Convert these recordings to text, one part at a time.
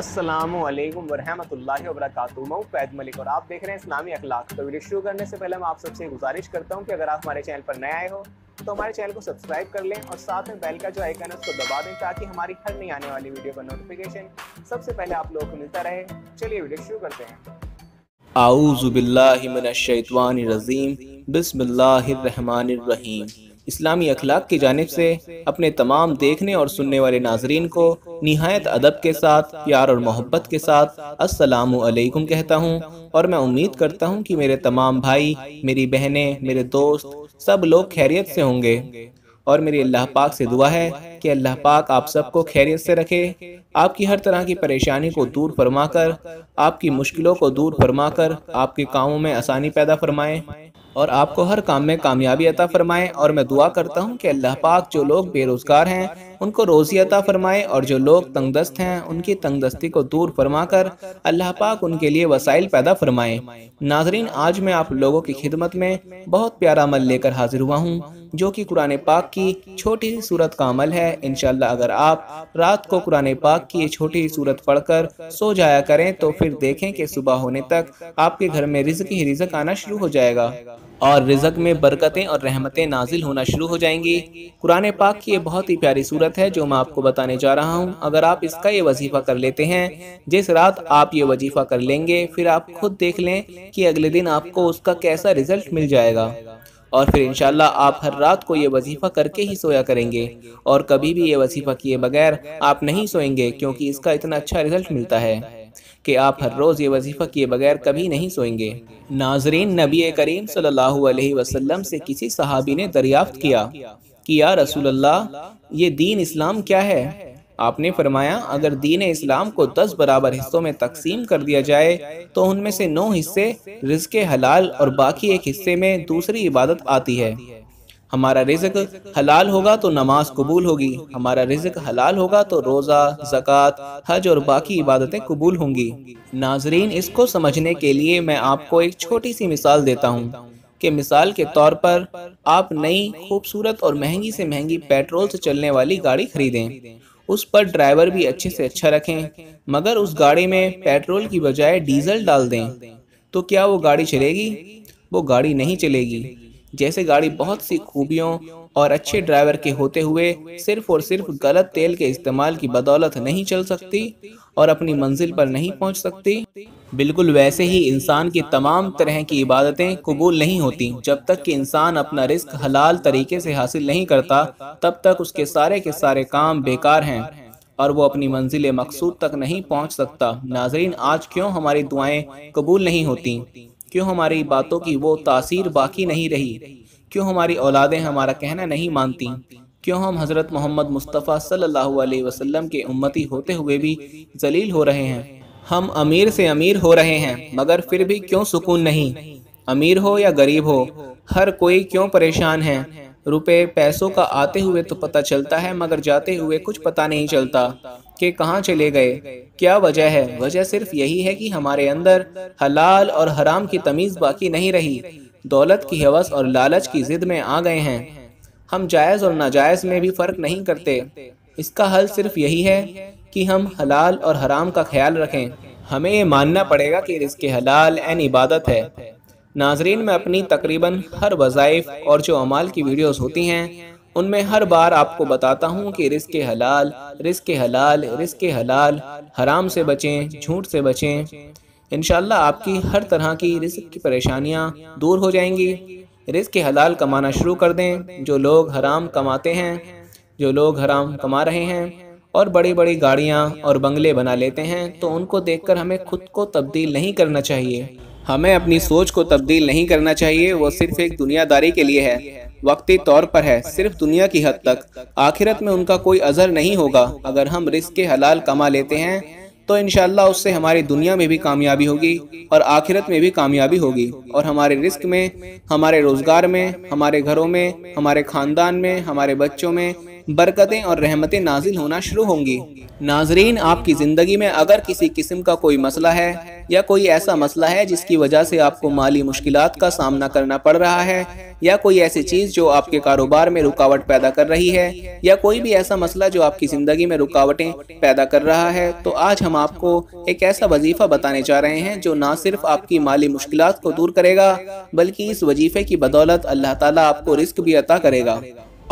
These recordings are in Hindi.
अस्सलामुअलैकुम वरहमतुल्लाहि वबरकातुहू। मैं फैद मलिक और आप देख रहे हैं इस्लामी अखलाक। तो वीडियो शुरू करने से पहले मैं आप सबसे गुजारिश करता हूं कि अगर आप हमारे चैनल पर नए आए हो तो हमारे चैनल को सब्सक्राइब कर लें और साथ में बेल का जो आइकन है उसको दबा दें ताकि हमारी हर नई आने वाली वीडियो का नोटिफिकेशन सबसे पहले आप लोगों को मिलता रहे। चलिए वीडियो शुरू करते हैं। आऊज़ु बिल्लाहि मिनश शैतानिर रजीम, बिस्मिल्लाहिर रहमानिर रहीम। इस्लामी अखलाक की जानिब से अपने तमाम देखने और सुनने वाले नाजरीन को निहायत अदब के साथ, प्यार और मोहब्बत के साथ अस्सलामु अलैकुम कहता हूँ। और मैं उम्मीद करता हूँ कि मेरे तमाम भाई, मेरी बहनें, मेरे दोस्त सब लोग खैरियत से होंगे। और मेरी अल्लाह पाक से दुआ है कि अल्लाह पाक आप सबको खैरियत से रखे, आपकी हर तरह की परेशानी को दूर फरमाकर, आपकी मुश्किलों को दूर फरमाकर आपके कामों में आसानी पैदा फरमाएं और आपको हर काम में कामयाबी अता फरमाएं। और मैं दुआ करता हूं कि अल्लाह पाक जो लोग बेरोज़गार हैं उनको रोज़ी अता फरमाएं और जो लोग तंगदस्त हैं उनकी तंगदस्ती को दूर फरमाकर अल्लाह पाक उनके लिए वसाइल पैदा फरमाएं। नाजरीन, आज मैं आप लोगों की खिदमत में बहुत प्यारा अमल लेकर हाजिर हुआ हूँ जो कि कुरान पाक की छोटी सी सूरत का अमल है। इंशाअल्लाह अगर आप रात को कुरान पाक की ये छोटी सी सूरत पढ़कर सो जाया करें तो फिर देखें कि सुबह होने तक आपके घर में रिज़्क़ ही रिज़्क़ आना शुरू हो जाएगा और रिज़्क़ में बरकतें और रहमतें नाजिल होना शुरू हो जाएंगी। कुरान पाक की ये बहुत ही प्यारी सूरत है जो मैं आपको बताने जा रहा हूँ। अगर आप इसका ये वजीफ़ा कर लेते हैं, जिस रात आप ये वजीफ़ा कर लेंगे फिर आप खुद देख लें कि अगले दिन आपको उसका कैसा रिज़ल्ट मिल जाएगा। और फिर इंशाल्लाह आप हर रात को ये वजीफ़ा करके ही सोया करेंगे और कभी भी ये वजीफ़ा किए बगैर आप नहीं सोएंगे, क्योंकि इसका इतना अच्छा रिज़ल्ट मिलता है कि आप हर रोज़ ये वजीफ़ा किए बगैर कभी नहीं सोएंगे। नाजरीन, नबी करीम सल्लल्लाहु अलैहि वसल्लम से किसी सहाबी ने दरियाफ्त किया कि या रसूल अल्लाह, ये दीन इस्लाम क्या है? आपने फरमाया, अगर दीन इस्लाम को 10 बराबर हिस्सों में तकसीम कर दिया जाए तो उनमें से 9 हिस्से रिज़्क़े हलाल और बाकी एक हिस्से में दूसरी इबादत आती है। हमारा रिज़्क़ हलाल होगा तो नमाज कबूल होगी, हमारा रिज़्क़ हलाल होगा तो रोज़ा, ज़कात, हज और बाकी इबादतें कबूल होंगी। नाजरीन, इसको समझने के लिए मैं आपको एक छोटी सी मिसाल देता हूँ कि मिसाल के तौर पर आप नई, खूबसूरत और महंगी से महंगी पेट्रोल से चलने वाली गाड़ी खरीदें। उस पर ड्राइवर भी अच्छे से अच्छा रखें, मगर उस गाड़ी में पेट्रोल की बजाय डीजल डाल दें तो क्या वो गाड़ी चलेगी? वो गाड़ी नहीं चलेगी। जैसे गाड़ी बहुत सी खूबियों और अच्छे ड्राइवर के होते हुए सिर्फ और सिर्फ गलत तेल के इस्तेमाल की बदौलत नहीं चल सकती और अपनी मंजिल पर नहीं पहुंच सकती, बिल्कुल वैसे ही इंसान की तमाम तरह की इबादतें कबूल नहीं होती। जब तक कि इंसान अपना रिस्क हलाल तरीके से हासिल नहीं करता तब तक उसके सारे के सारे काम बेकार हैं और वो अपनी मंजिल मकसूद तक नहीं पहुँच सकता। नाजरीन, आज क्यों हमारी दुआएँ कबूल नहीं होती? क्यों हमारी बातों की वो तासीर बाकी नहीं रही? क्यों हमारी औलादें हमारा कहना नहीं मानती? क्यों हम हज़रत मोहम्मद मुस्तफ़ा सल्लल्लाहु अलैहि वसल्लम के उम्मती होते हुए भी जलील हो रहे हैं? हम अमीर से अमीर हो रहे हैं मगर फिर भी क्यों सुकून नहीं? अमीर हो या गरीब हो, हर कोई क्यों परेशान है? रुपए पैसों का आते हुए तो पता चलता है मगर जाते हुए कुछ पता नहीं चलता कि कहाँ चले गए। क्या वजह है? वजह सिर्फ यही है कि हमारे अंदर हलाल और हराम की तमीज़ बाकी नहीं रही, दौलत की हवस और लालच की ज़िद में आ गए हैं। हम जायज़ और नाजायज़ में भी फ़र्क नहीं करते। इसका हल सिर्फ यही है कि हम हलाल और हराम का ख्याल रखें। हमें ये मानना पड़ेगा कि रिज़्क़े हलाल एन इबादत है। नाजरीन, मैं अपनी तकरीबन हर वज़ाइफ और जो अमाल की वीडियोस होती हैं उनमें हर बार आपको बताता हूँ कि रिज़्क़े हलाल, रिज़्क़े हलाल, रिज़्क़े हलाल, हराम से बचें, झूठ से बचें। इंशाल्लाह आपकी हर तरह की रिज़्क़ की परेशानियाँ दूर हो जाएंगी। रिज़्क़े हलाल कमाना शुरू कर दें। जो लोग हराम कमाते हैं, जो लोग हराम कमा रहे हैं और बड़ी बड़ी गाड़ियाँ और बंगले बना लेते हैं तो उनको देखकर हमें खुद को तब्दील नहीं करना चाहिए, हमें अपनी सोच को तब्दील नहीं करना चाहिए। वो सिर्फ एक दुनियादारी के लिए है, वक्ती तौर पर है, सिर्फ दुनिया की हद तक। आखिरत में उनका कोई अजर नहीं होगा। अगर हम रिज़्क़े हलाल कमा लेते हैं तो इंशाल्लाह उससे हमारी दुनिया में भी कामयाबी होगी और आखिरत में भी कामयाबी होगी और हमारे रिस्क में, हमारे रोज़गार में, हमारे घरों में, हमारे ख़ानदान में, हमारे बच्चों में बरकतें और रहमतें नाजिल होना शुरू होंगी। नाजरीन, आपकी ज़िंदगी में अगर किसी किस्म का कोई मसला है या कोई ऐसा मसला है जिसकी वजह से आपको माली मुश्किलात का सामना करना पड़ रहा है, या कोई ऐसी चीज़ जो आपके कारोबार में रुकावट पैदा कर रही है, या कोई भी ऐसा मसला जो आपकी ज़िंदगी में रुकावटें पैदा कर रहा है, तो आज हम आपको एक ऐसा वजीफ़ा बताने जा रहे हैं जो ना सिर्फ आपकी माली मुश्किलात को दूर करेगा बल्कि इस वजीफ़े की बदौलत अल्लाह ताला आपको रिस्क भी अता करेगा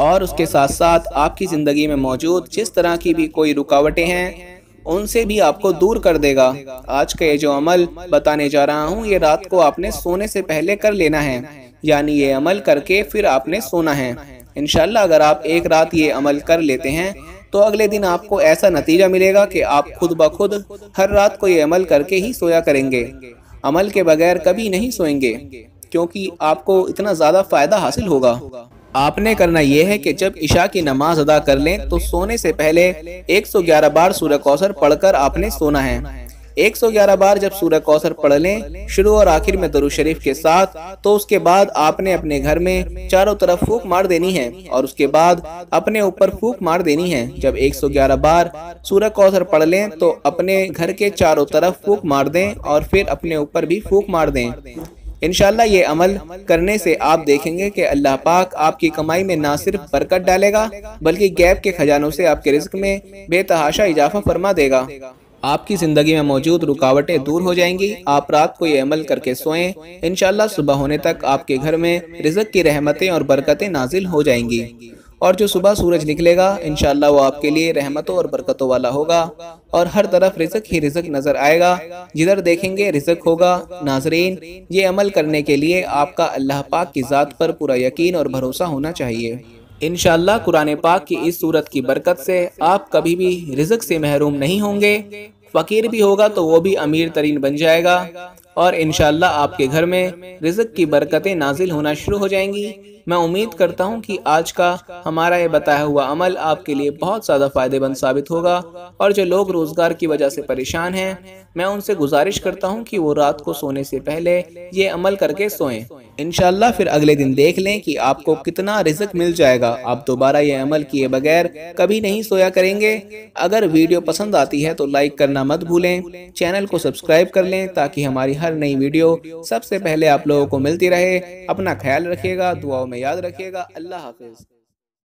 और उसके साथ साथ आपकी ज़िंदगी में मौजूद जिस तरह की भी कोई रुकावटें हैं उनसे भी आपको दूर कर देगा। आज का ये जो अमल बताने जा रहा हूँ ये रात को आपने सोने से पहले कर लेना है, यानी ये अमल करके फिर आपने सोना है। इंशाल्लाह अगर आप एक रात ये अमल कर लेते हैं तो अगले दिन आपको ऐसा नतीजा मिलेगा कि आप खुद ब खुद हर रात को ये अमल करके ही सोया करेंगे, अमल के बगैर कभी नहीं सोएंगे, क्योंकि आपको इतना ज़्यादा फ़ायदा हासिल होगा। आपने करना यह है कि जब इशा की नमाज अदा कर लें तो सोने से पहले 111 बार सूरह कौसर पढ़कर आपने सोना है। 111 बार जब सूरह कौसर पढ़ लें शुरू और आखिर में दुरूद शरीफ के साथ, तो उसके बाद आपने अपने घर में चारों तरफ फूंक मार देनी है और उसके बाद अपने ऊपर फूंक मार देनी है। जब 111 बार सूरह कौसर पढ़ लें तो अपने घर के चारों तरफ फूंक मार दें और फिर अपने ऊपर भी फूंक मार दें। इंशाल्लाह ये अमल करने से आप देखेंगे कि अल्लाह पाक आपकी कमाई में ना सिर्फ बरकत डालेगा बल्कि गैब के खजानों से आपके रिस्क में बेतहाशा इजाफा फरमा देगा। आपकी ज़िंदगी में मौजूद रुकावटें दूर हो जाएंगी। आप रात को ये अमल करके सोएं, इंशाल्लाह सुबह होने तक आपके घर में रिज़्क की रहमतें और बरकतें नाजिल हो जाएंगी और जो सुबह सूरज निकलेगा इंशाल्लाह वो आपके लिए रहमतों और बरकतों वाला होगा और हर तरफ रिज़्क ही रिज़्क नज़र आएगा, जिधर देखेंगे रिज़्क होगा। नाजरीन, ये अमल करने के लिए आपका अल्लाह पाक की ज़ात पर पूरा यकीन और भरोसा होना चाहिए। इंशाल्लाह कुरान पाक की इस सूरत की बरकत से आप कभी भी रिज़्क से महरूम नहीं होंगे। फ़कीर भी होगा तो वो भी अमीर तरीन बन जाएगा और इंशाल्लाह आपके घर में रिज़्क की बरकतें नाजिल होना शुरू हो जाएंगी। मैं उम्मीद करता हूँ कि आज का हमारा ये बताया हुआ अमल आपके लिए बहुत ज़्यादा फ़ायदेमंद साबित होगा और जो लोग रोज़गार की वजह से परेशान हैं मैं उनसे गुजारिश करता हूँ कि वो रात को सोने से पहले ये अमल करके सोएं। इंशाल्लाह फिर अगले दिन देख लें कि आपको कितना रिज़्क मिल जाएगा। आप दोबारा ये अमल किए बगैर कभी नहीं सोया करेंगे। अगर वीडियो पसंद आती है तो लाइक करना मत भूलें, चैनल को सब्सक्राइब कर लें ताकि हमारी हर नई वीडियो सबसे पहले आप लोगों को मिलती रहे। अपना ख्याल रखिएगा, दुआओं में याद रखिएगा। अल्लाह हाफिज़।